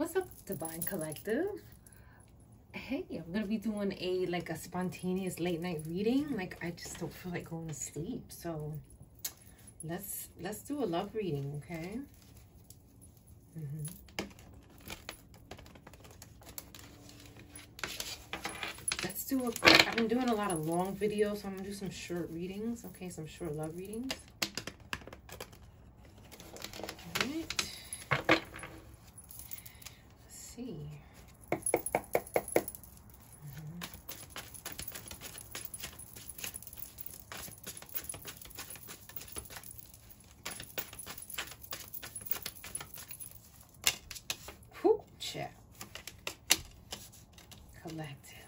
What's up, Divine Collective? Hey, I'm gonna be doing a spontaneous late night reading. I just don't feel like going to sleep, so let's do a love reading, okay? Let's do a quick. I've been doing a lot of long videos, so I'm gonna do some short readings, okay? Some short love readings. Collective.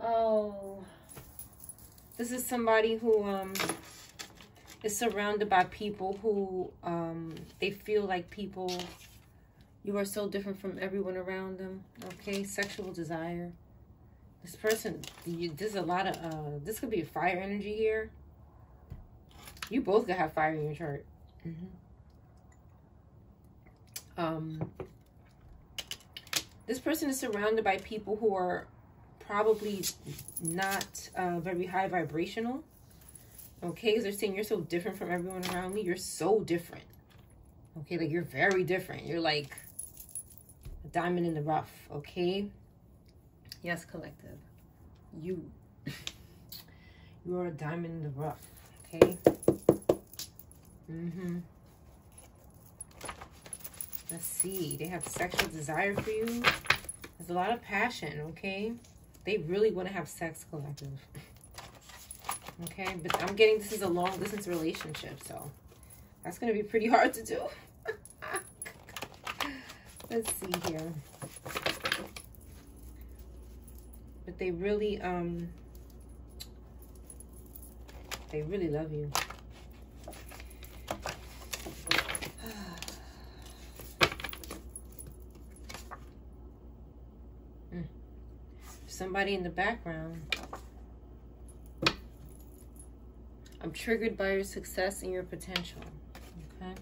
Oh, this is somebody who is surrounded by people who they feel like people, you are so different from everyone around them. Okay, sexual desire. This person, there's a lot of this could be a fire energy here. You both could have fire in your chart. This person is surrounded by people who are probably not very high vibrational. Okay, because they're saying you're so different from everyone around me. You're so different. Okay, like you're very different. You're like a diamond in the rough. Okay. Yes, collective. You are a diamond in the rough. Okay. Let's see. They have sexual desire for you. There's a lot of passion, okay? They really want to have sex, collective. Okay? But I'm getting this is a long-distance relationship, so that's going to be pretty hard to do. Let's see here. But they really love you. Somebody in the background. I'm triggered by your success and your potential. Okay.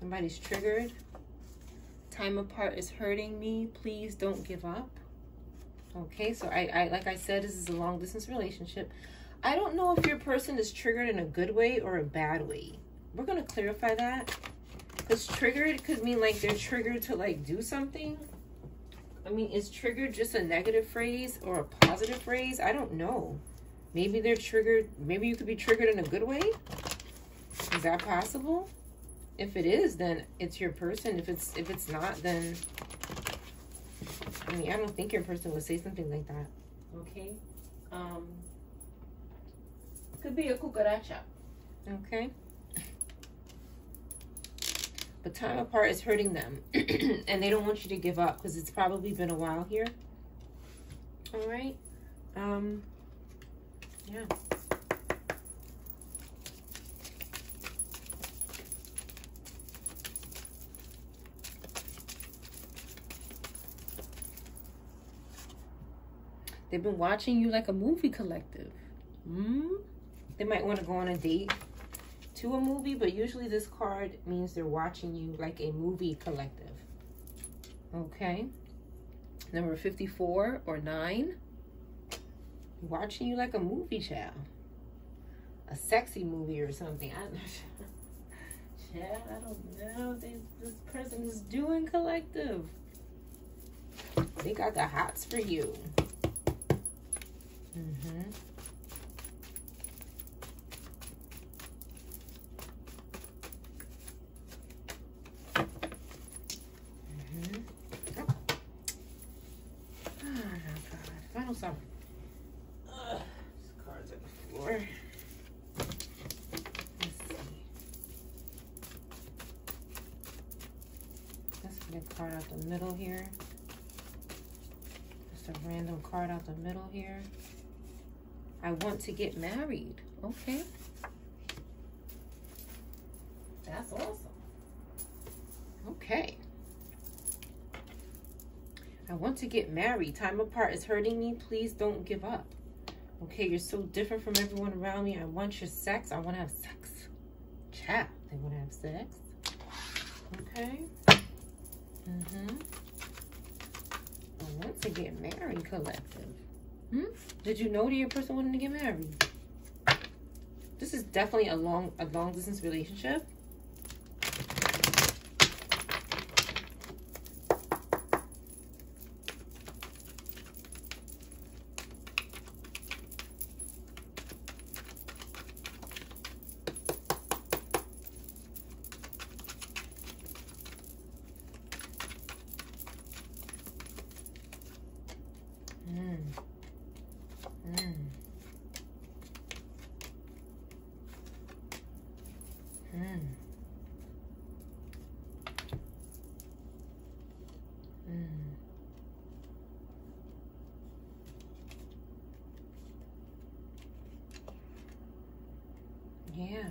Somebody's triggered. Time apart is hurting me. Please don't give up. Okay. So I like I said, this is a long distance relationship. I don't know if your person is triggered in a good way or a bad way. We're going to clarify that. Because triggered could mean like they're triggered to like do something. I mean, is triggered just a negative phrase or a positive phrase? I don't know. Maybe they're triggered. Maybe you could be triggered in a good way. Is that possible? If it is, then it's your person. If it's not, then I mean, I don't think your person would say something like that. Okay. Could be a cucaracha. Okay. But time apart is hurting them. And they don't want you to give up because it's probably been a while here. All right. Yeah. They've been watching you like a movie, collective. They might want to go on a date. To a movie, but usually this card means they're watching you like a movie, collective. Okay, number 54 or 9, watching you like a movie, child, a sexy movie or something. I don't know what this person is doing, collective. They got the hots for you. Card out the middle here. Just a random card out the middle here. I want to get married. Okay. That's awesome. Okay. I want to get married. Time apart is hurting me. Please don't give up. Okay, you're so different from everyone around me. I want your sex. I want to have sex. Chat. They want to have sex. Okay. I want to get married collective. Did you know that your person wanted to get married? This is definitely a long distance relationship. Yeah.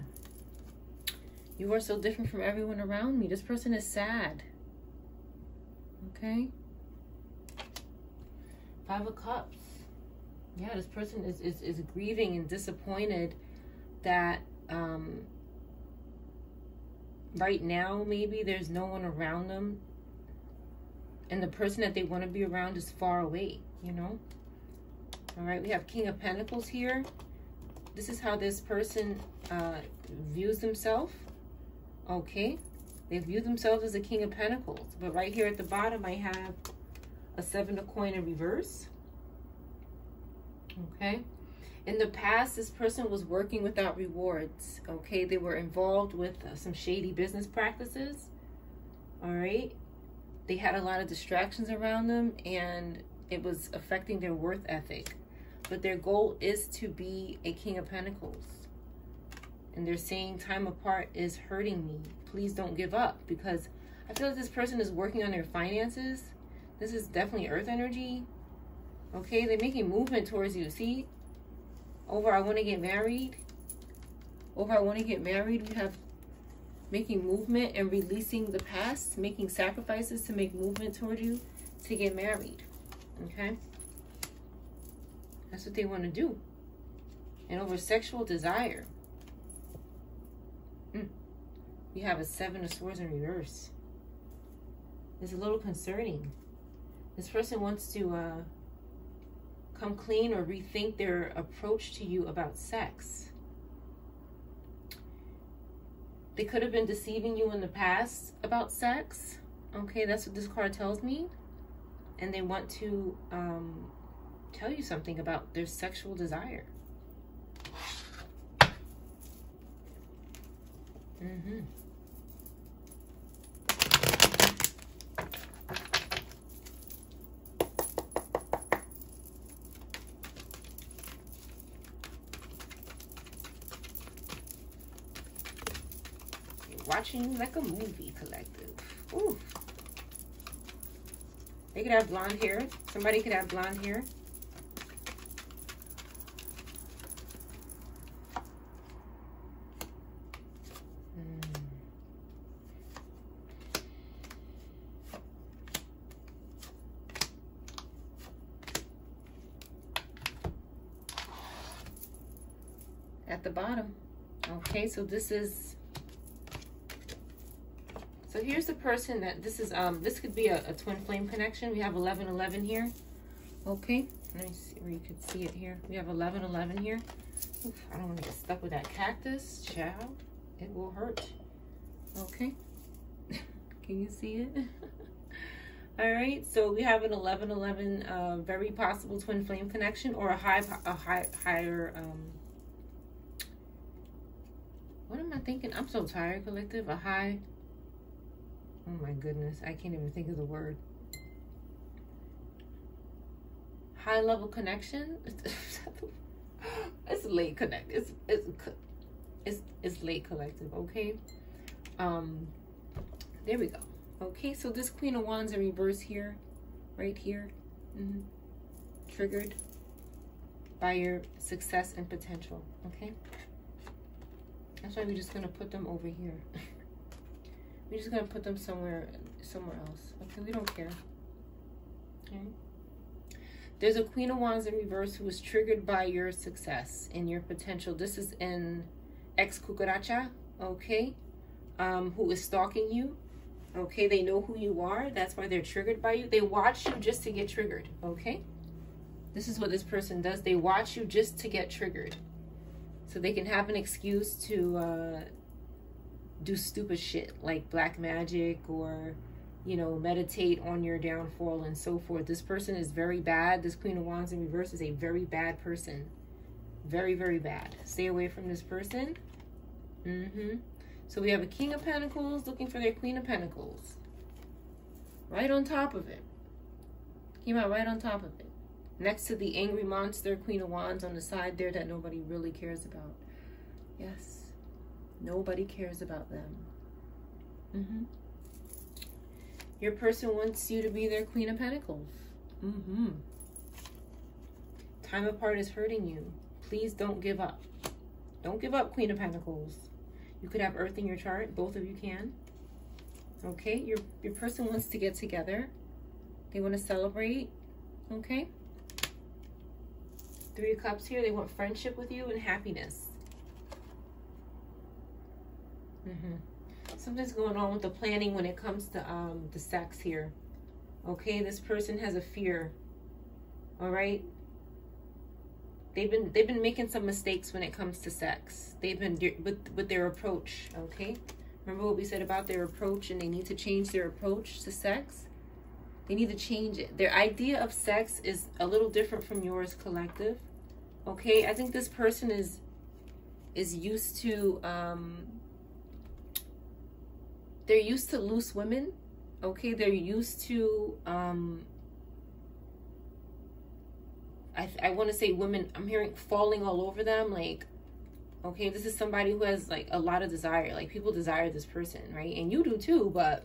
You are so different from everyone around me. This person is sad. Okay. 5 of Cups. Yeah, this person is grieving and disappointed that right now maybe there's no one around them. And the person that they want to be around is far away, you know? All right, we have King of Pentacles here. This is how this person views themselves. Okay. They view themselves as a King of Pentacles. But right here at the bottom, I have a 7 of Coin in reverse. Okay. In the past, this person was working without rewards. Okay. They were involved with some shady business practices. All right. They had a lot of distractions around them, and it was affecting their worth ethic. But their goal is to be a King of Pentacles. And they're saying time apart is hurting me. Please don't give up. Because I feel like this person is working on their finances. This is definitely earth energy. Okay, they're making movement towards you. See? Over I want to get married. Over I want to get married. We have making movement and releasing the past. Making sacrifices to make movement towards you to get married. Okay? That's what they want to do. And over sexual desire. You have a 7 of Swords in reverse. It's a little concerning. This person wants to come clean or rethink their approach to you about sex. They could have been deceiving you in the past about sex. Okay, that's what this card tells me. And they want to... tell you something about their sexual desire. You're watching like a movie, collective. Ooh. They could have blonde hair. Somebody could have blonde hair. At the bottom. Okay, so this is, so here's the person that this is, this could be a twin flame connection. We have 1111 here. Okay, let me see where you can see it here. We have 1111 here. Oof, I don't want to get stuck with that cactus, child. It will hurt. Okay. Can you see it? All right, so we have an 1111 very possible twin flame connection, or a higher what am I thinking? I'm so tired, collective. A high. Oh my goodness. I can't even think of the word. High level connection. It's late connect. It's late, collective. Okay. There we go. Okay. So this Queen of Wands in reverse here, right here. Triggered by your success and potential. Okay. That's why we're just going to put them over here. We're just going to put them somewhere else. Okay, we don't care. Okay. There's a Queen of Wands in reverse who was triggered by your success and your potential. This is in ex-cucaracha, okay, who is stalking you. okay? They know who you are. That's why they're triggered by you. They watch you just to get triggered, okay? This is what this person does. They watch you just to get triggered. So they can have an excuse to do stupid shit like black magic or, you know, meditate on your downfall and so forth. This person is very bad. This Queen of Wands in reverse is a very bad person. Very, very bad. Stay away from this person. So we have a King of Pentacles looking for their Queen of Pentacles. Right on top of it. Came out right on top of it. Next to the angry monster, Queen of Wands on the side there that nobody really cares about. Yes. Nobody cares about them. Your person wants you to be their Queen of Pentacles. Time apart is hurting you. Please don't give up. Don't give up, Queen of Pentacles. You could have Earth in your chart. Both of you can. Okay? Your person wants to get together. They want to celebrate. Okay? Three of Cups here. They want friendship with you and happiness. Something's going on with the planning when it comes to the sex here. Okay? This person has a fear. All right? They've been making some mistakes when it comes to sex. They've been with their approach, okay? Remember what we said about their approach, and they need to change their approach to sex. They need to change it. Their idea of sex is a little different from yours, collective. Okay? I think this person is used to they're used to loose women. Okay? They're used to I want to say women, I'm hearing falling all over them. Like, okay, this is somebody who has like a lot of desire. Like people desire this person, right? And you do too, but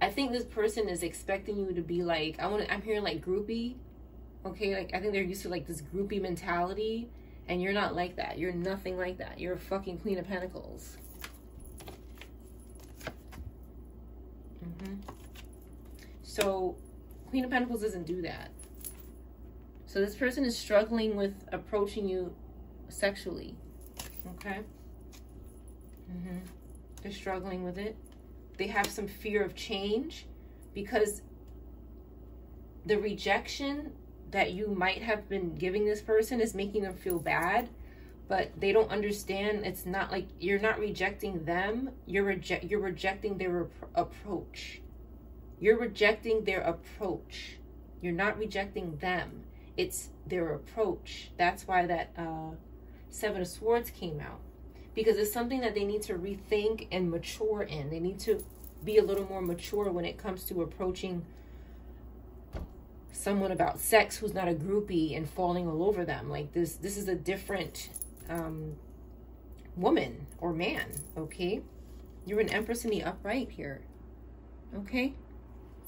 I think this person is expecting you to be like, I'm hearing like groupie. Okay, like I think they're used to like this groupie mentality, and you're not like that. You're nothing like that. You're a fucking Queen of Pentacles. So Queen of Pentacles doesn't do that. So this person is struggling with approaching you sexually, okay? They're struggling with it. They have some fear of change because the rejection that you might have been giving this person is making them feel bad, but they don't understand. It's not like you're not rejecting them. You're rejecting their approach. You're rejecting their approach. You're not rejecting them. It's their approach. That's why that Seven of Swords came out, because it's something that they need to rethink and mature in. They need to be a little more mature when it comes to approaching someone about sex who's not a groupie and falling all over them. Like this is a different woman or man, okay? You're an Empress in the upright here, okay?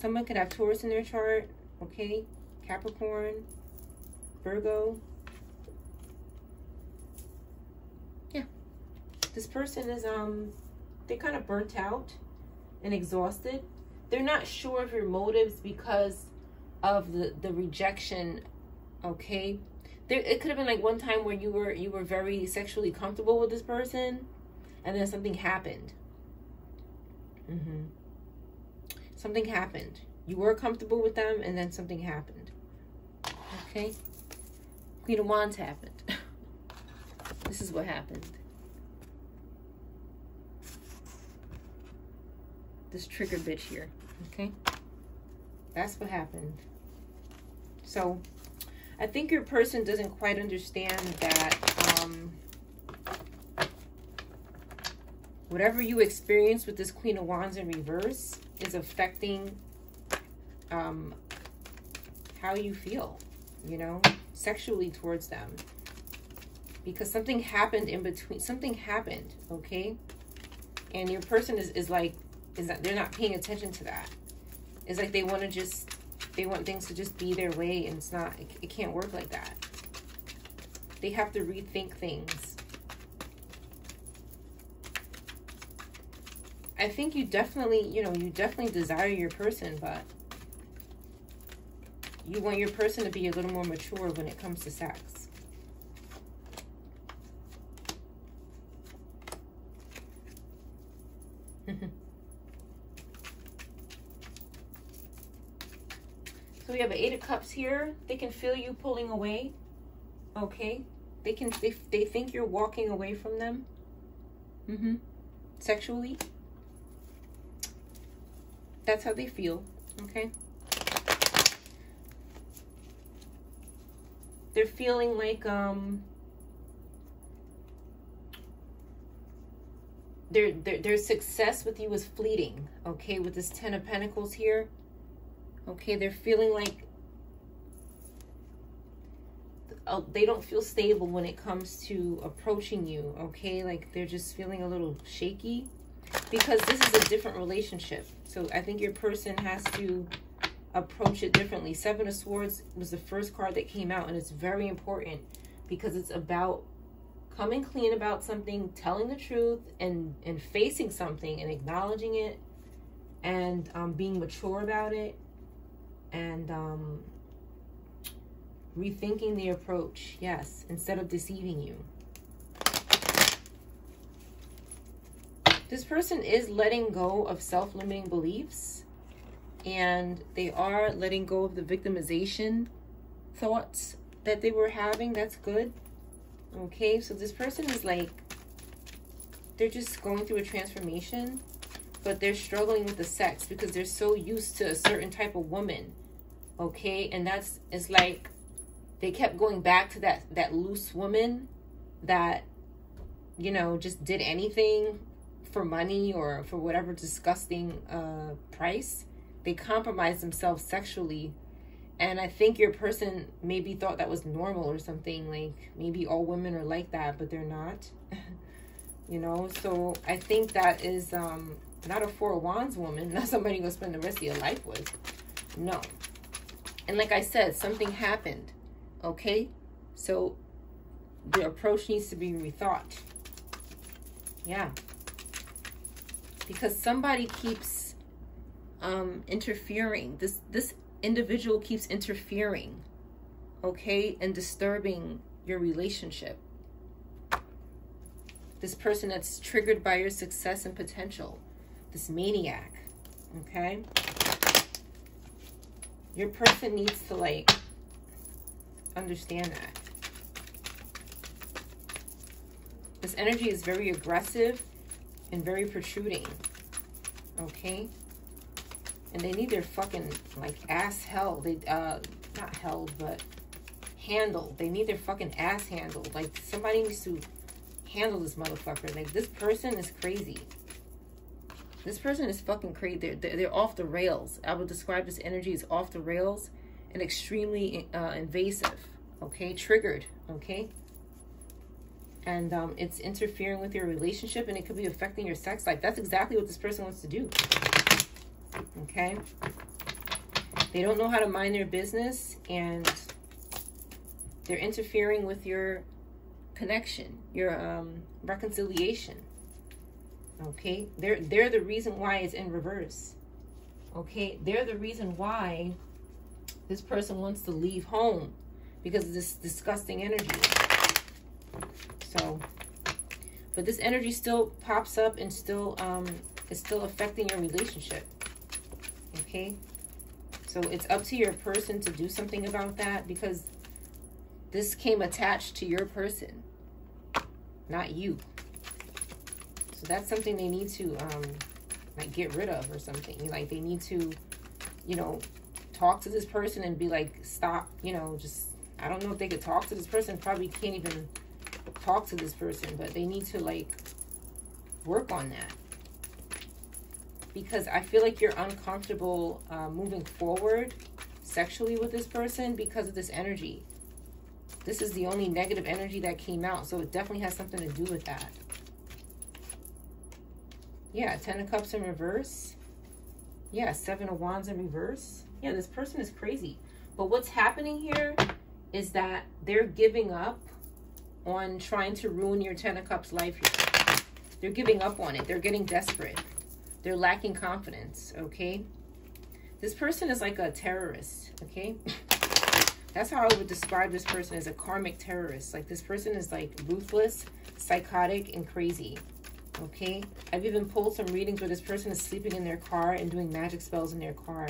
Someone could have Taurus in their chart, okay? Capricorn, Virgo. Yeah. This person is, they're kind of burnt out and exhausted. They're not sure of your motives because of the rejection, okay? It could have been like one time where you were very sexually comfortable with this person, and then something happened. Something happened. You were comfortable with them, and then something happened. Okay? Queen of Wands happened. This is what happened. This triggered bitch here. Okay? That's what happened. So, I think your person doesn't quite understand that whatever you experience with this Queen of Wands in reverse is affecting how you feel, you know, sexually towards them, because something happened in between. Something happened, okay? And your person is they're not paying attention to that. It's like they want things to just be their way, and it's not, it can't work like that. They have to rethink things. I think you definitely, you know, you definitely desire your person, but you want your person to be a little more mature when it comes to sex. So we have an 8 of Cups here. They can feel you pulling away. Okay. They think you're walking away from them. Mm-hmm. Sexually. That's how they feel. Okay. They're feeling like their success with you is fleeting. Okay, with this 10 of Pentacles here. Okay, they're feeling like they don't feel stable when it comes to approaching you. Okay, like they're just feeling a little shaky because this is a different relationship. So I think your person has to approach it differently. 7 of Swords was the first card that came out, and it's very important because it's about coming clean about something, telling the truth, and facing something and acknowledging it, and being mature about it, and rethinking the approach, yes, instead of deceiving you. This person is letting go of self-limiting beliefs, and they are letting go of the victimization thoughts that they were having. That's good. Okay, so this person is like, they're just going through a transformation, but they're struggling with the sex because they're so used to a certain type of woman. Okay, and that's, it's like they kept going back to that loose woman that, you know, just did anything for money or for whatever disgusting price. They compromised themselves sexually. And I think your person maybe thought that was normal or something. Like, maybe all women are like that, but they're not. You know? So, I think that is not a 4 of Wands woman. Not somebody you're going to spend the rest of your life with. No. And like I said, something happened. Okay? So, the approach needs to be rethought. Yeah. Because somebody keeps interfering. This individual keeps interfering, okay, and disturbing your relationship. This person that's triggered by your success and potential, this maniac, okay? Your person needs to, like, understand that. This energy is very aggressive and very protruding, okay? And they need their fucking, like, ass held. They, not held, but handled. They need their fucking ass handled. Like, somebody needs to handle this motherfucker. Like, this person is crazy. This person is fucking crazy. They're off the rails. I would describe this energy as off the rails and extremely invasive. Okay? Triggered. Okay? And it's interfering with your relationship, and it could be affecting your sex life. That's exactly what this person wants to do. Okay, they don't know how to mind their business, and they're interfering with your connection, your reconciliation. Okay, they're the reason why it's in reverse. Okay, they're the reason why this person wants to leave home, because of this disgusting energy. So, but this energy still pops up and still is still affecting your relationship. Okay, so it's up to your person to do something about that, because this came attached to your person, not you. So that's something they need to, like, get rid of or something. Like, they need to, you know, talk to this person and be like, stop, you know, just, I don't know if they could talk to this person. Probably can't even talk to this person, but they need to, like, work on that. Because I feel like you're uncomfortable moving forward sexually with this person because of this energy. This is the only negative energy that came out, so it definitely has something to do with that. Yeah, 10 of Cups in reverse. Yeah, 7 of Wands in reverse. Yeah, this person is crazy. But what's happening here is that they're giving up on trying to ruin your 10 of Cups life here. They're giving up on it. They're getting desperate. They're lacking confidence, okay? This person is like a terrorist, okay? That's how I would describe this person, as a karmic terrorist. Like, this person is, like, ruthless, psychotic, and crazy, okay? I've even pulled some readings where this person is sleeping in their car and doing magic spells in their car.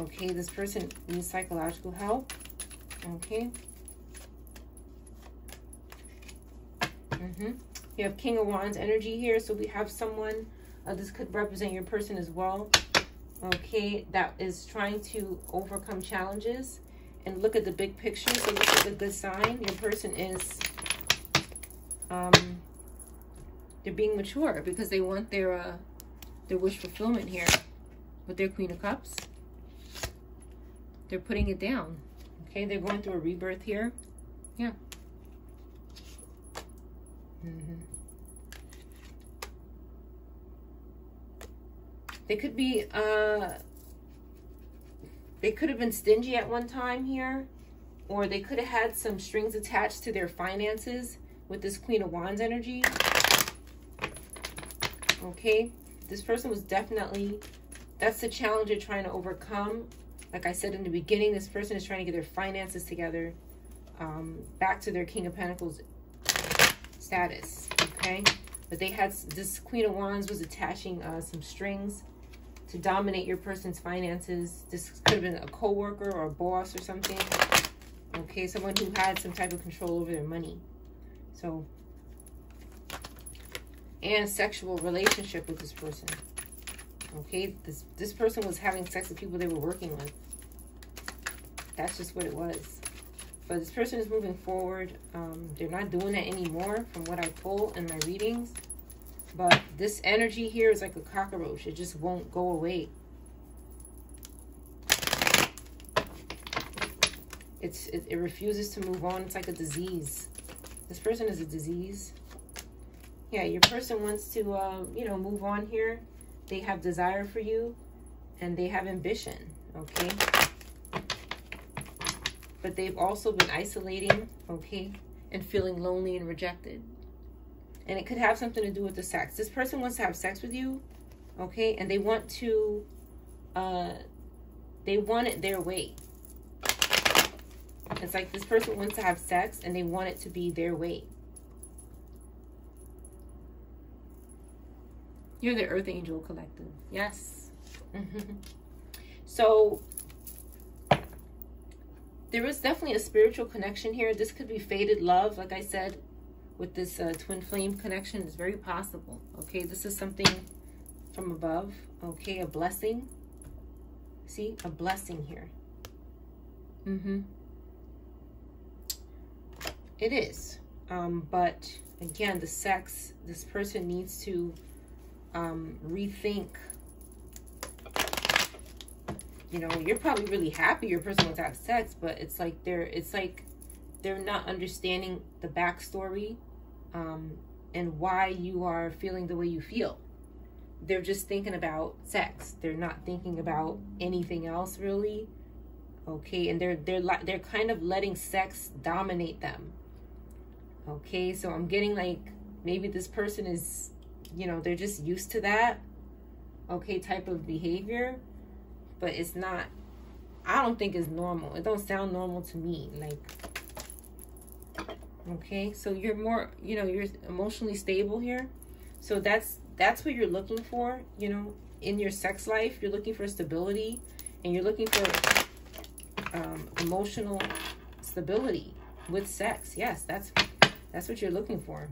Okay, this person needs psychological help. Okay. You have King of Wands energy here, so we have someone, this could represent your person as well, okay, that is trying to overcome challenges and look at the big picture. So look at the good sign. Your person is, they're being mature because they want their wish fulfillment here with their Queen of Cups. They're putting it down, okay? They're going through a rebirth here, yeah. They could be, they could have been stingy at one time here, or they could have had some strings attached to their finances with this Queen of Wands energy. Okay, this person was definitely, that's the challenge they're trying to overcome. Like I said in the beginning, this person is trying to get their finances together, back to their King of Pentacles status, okay? But they had, this Queen of Wands was attaching some strings to dominate your person's finances. This could have been a co-worker or a boss or something, okay? Someone who had some type of control over their money. So, and sexual relationship with this person, okay? This person was having sex with people they were working with. That's just what it was. But this person is moving forward. They're not doing that anymore from what I pull in my readings. But this energy here is like a cockroach. It just won't go away. It refuses to move on. It's like a disease. This person is a disease. Yeah, your person wants to, you know, move on here. They have desire for you. And they have ambition. Okay? But they've also been isolating, okay, and feeling lonely and rejected. And it could have something to do with the sex. This person wants to have sex with you, okay, and they want to, they want it their way. It's like this person wants to have sex and they want it to be their way. You're the Earth Angel Collective. Yes. So, there is definitely a spiritual connection here. This could be faded love, like I said, with this twin flame connection. It's very possible, okay? This is something from above, okay? A blessing. See? A blessing here. It is. But, again, the sex, this person needs to rethink. You know, you're probably really happy your person wants to have sex, but it's like they're not understanding the backstory and why you are feeling the way you feel. They're just thinking about sex. They're not thinking about anything else really. Okay, and they're kind of letting sex dominate them. Okay, so I'm getting like maybe this person is, you know, they're just used to that, okay, type of behavior. But it's not, I don't think it's normal. It don't sound normal to me. Like, okay, so you're more, you know, you're emotionally stable here. So that's what you're looking for, you know, in your sex life. You're looking for stability and you're looking for emotional stability with sex. Yes, that's what you're looking for.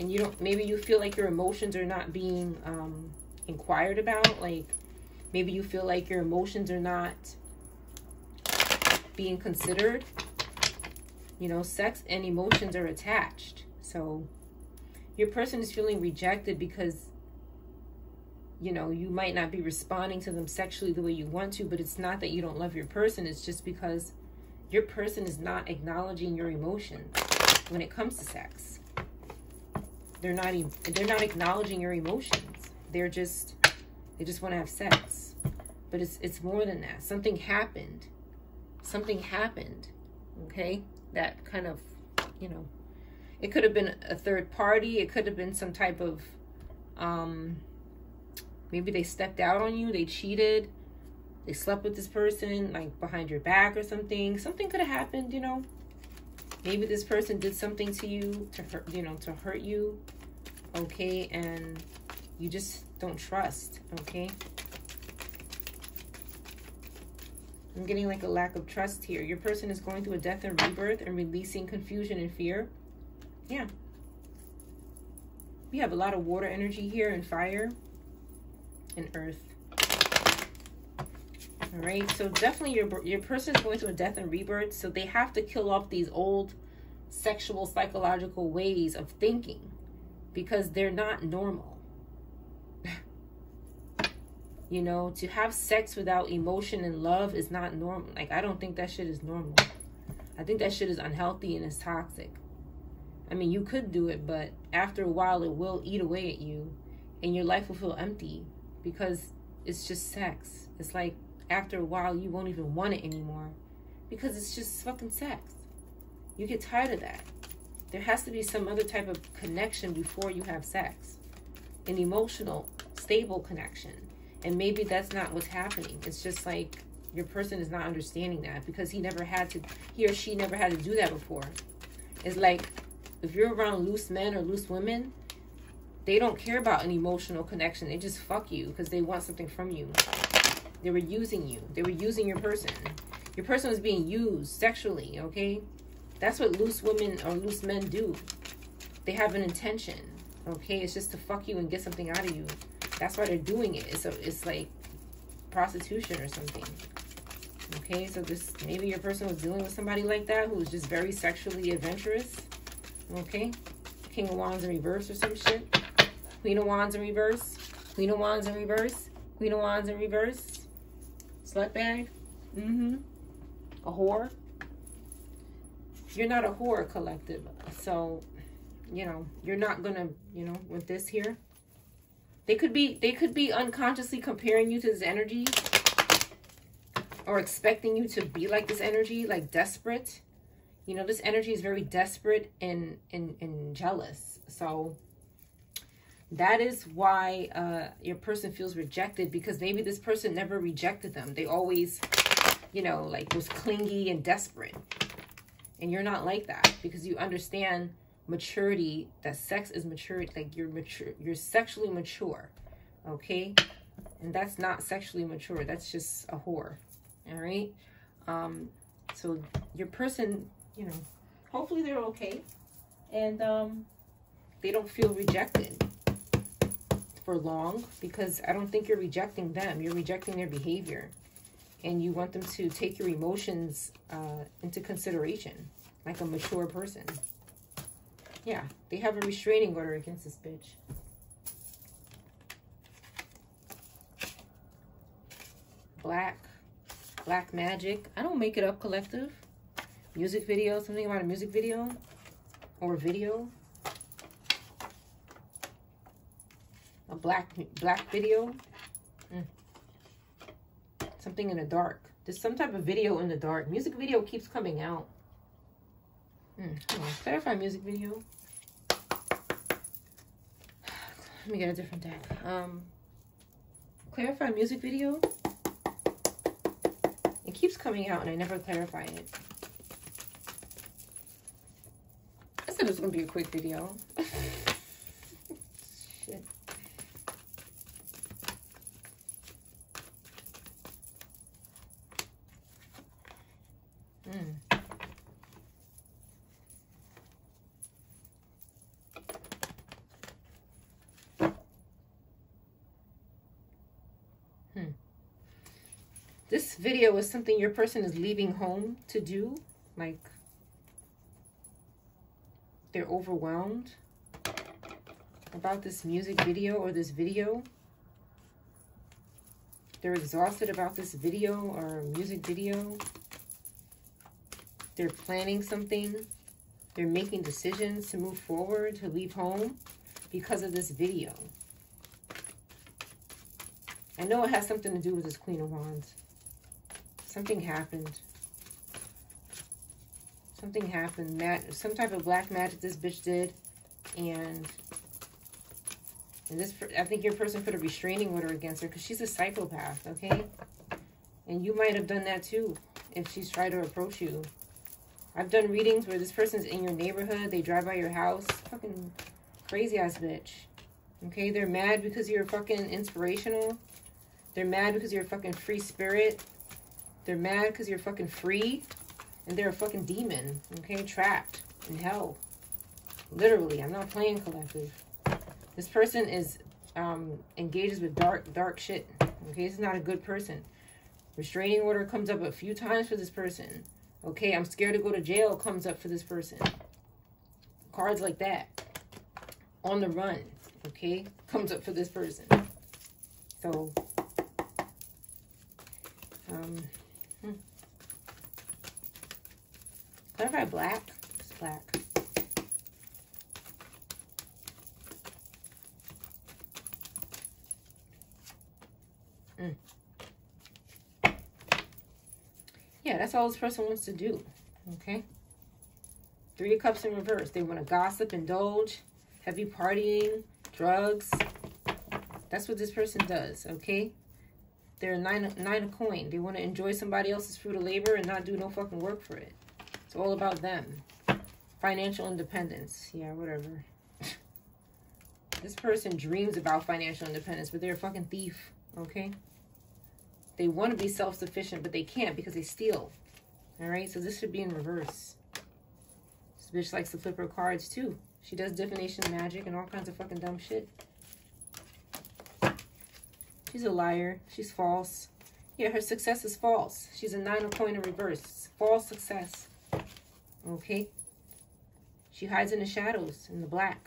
And you don't, maybe you feel like your emotions are not being inquired about, like, maybe you feel like your emotions are not being considered. You know, sex and emotions are attached. So your person is feeling rejected because, you know, you might not be responding to them sexually the way you want to, but it's not that you don't love your person. It's just because your person is not acknowledging your emotions when it comes to sex. They're not acknowledging your emotions. They just want to have sex. But it's more than that. Something happened. Something happened. Okay? That kind of, you know, it could have been a third party. It could have been some type of, maybe they stepped out on you. They cheated. They slept with this person, like, behind your back or something. Something could have happened, you know. Maybe this person did something to you, to hurt you. Okay? And you just don't trust, okay? I'm getting like a lack of trust here. Your person is going through a death and rebirth and releasing confusion and fear. Yeah. We have a lot of water energy here and fire and earth. All right. So definitely your person is going through a death and rebirth. So they have to kill off these old sexual, psychological ways of thinking because they're not normal. You know, to have sex without emotion and love is not normal. Like, I don't think that shit is normal. I think that shit is unhealthy and it's toxic. I mean, you could do it, but after a while, it will eat away at you. And your life will feel empty because it's just sex. It's like, after a while, you won't even want it anymore because it's just fucking sex. You get tired of that. There has to be some other type of connection before you have sex. An emotional, stable connection. And maybe that's not what's happening. It's just like your person is not understanding that because he or she never had to do that before. It's like if you're around loose men or loose women, they don't care about an emotional connection. They just fuck you because they want something from you. They were using you. They were using your person. Your person was being used sexually, okay? That's what loose women or loose men do. They have an intention, okay? It's just to fuck you and get something out of you. That's why they're doing it. It's like prostitution or something. Okay, so maybe your person was dealing with somebody like that who was just very sexually adventurous. Okay, King of Wands in reverse or some shit. Queen of Wands in reverse. Queen of Wands in reverse. Queen of Wands in reverse. Slut bag. Mm-hmm. A whore. You're not a whore, collective. So, you know, you're not gonna, you know, with this here. They could be unconsciously comparing you to this energy or expecting you to be like this energy, like desperate. You know, this energy is very desperate and jealous. So that is why your person feels rejected, because maybe this person never rejected them. They always, you know, like was clingy and desperate. And you're not like that because you understand maturity, that sex is maturity. Like you're mature, you're sexually mature, okay? And that's not sexually mature, that's just a whore. All right, so your person, you know, hopefully they're okay and they don't feel rejected for long, because I don't think you're rejecting them, you're rejecting their behavior, and you want them to take your emotions into consideration like a mature person. Yeah, they have a restraining order against this bitch. Black magic. I don't make it up, collective. Music video, something about a music video or video. A black video. Something in the dark. There's some type of video in the dark. Music video keeps coming out. Hold on. Clarify music video. Let me get a different deck. Clarify music video. It keeps coming out and I never clarify it. I said it was going to be a quick video. Shit. This video is something your person is leaving home to do. Like, they're overwhelmed about this music video or this video. They're exhausted about this video or music video. They're planning something. They're making decisions to move forward, to leave home because of this video. I know it has something to do with this Queen of Wands. Something happened. Something happened. Some type of black magic this bitch did. And this, I think your person put a restraining order against her because she's a psychopath, okay? And you might have done that too if she's tried to approach you. I've done readings where this person's in your neighborhood. They drive by your house. Fucking crazy ass bitch. Okay? They're mad because you're fucking inspirational. They're mad because you're a fucking free spirit. They're mad because you're fucking free, and they're a fucking demon, okay? Trapped in hell. Literally, I'm not playing, collective. This person is engages with dark shit, okay? This is not a good person. Restraining order comes up a few times for this person. Okay, I'm scared to go to jail comes up for this person. Cards like that. On the run, okay, comes up for this person. So, clarify black. It's black. Yeah, that's all this person wants to do, okay? Three of Cups in reverse. They want to gossip, indulge, heavy partying, drugs. That's what this person does, okay? They're a nine of coin. They want to enjoy somebody else's fruit of labor and not do no fucking work for it. It's all about them. Financial independence. Yeah, whatever. This person dreams about financial independence, but they're a fucking thief, okay? They want to be self-sufficient, but they can't because they steal. All right, so this should be in reverse. This bitch likes to flip her cards, too. She does divination magic and all kinds of fucking dumb shit. She's a liar. She's false. Yeah, her success is false. She's a nine of coin in reverse. It's false success. Okay? She hides in the shadows, in the black.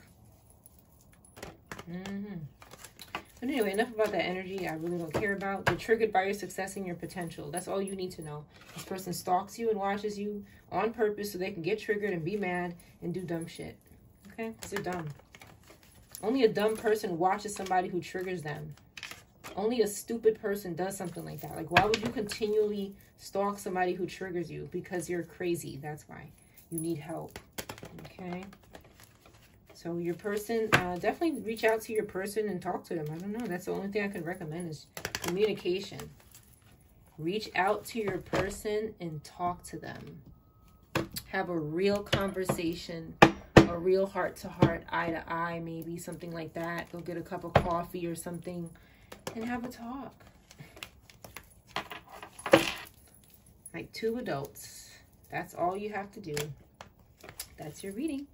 But anyway, enough about that energy I really don't care about. They're triggered by your success and your potential. That's all you need to know. This person stalks you and watches you on purpose so they can get triggered and be mad and do dumb shit. Okay? Because they're dumb. Only a dumb person watches somebody who triggers them. Only a stupid person does something like that. Like, why would you continually stalk somebody who triggers you? Because you're crazy. That's why. You need help. Okay? So your person, definitely reach out to your person and talk to them. I don't know. That's the only thing I can recommend is communication. Reach out to your person and talk to them. Have a real conversation, a real heart-to-heart, eye-to-eye, maybe something like that. Go get a cup of coffee or something and have a talk. Like two adults. That's all you have to do. That's your reading.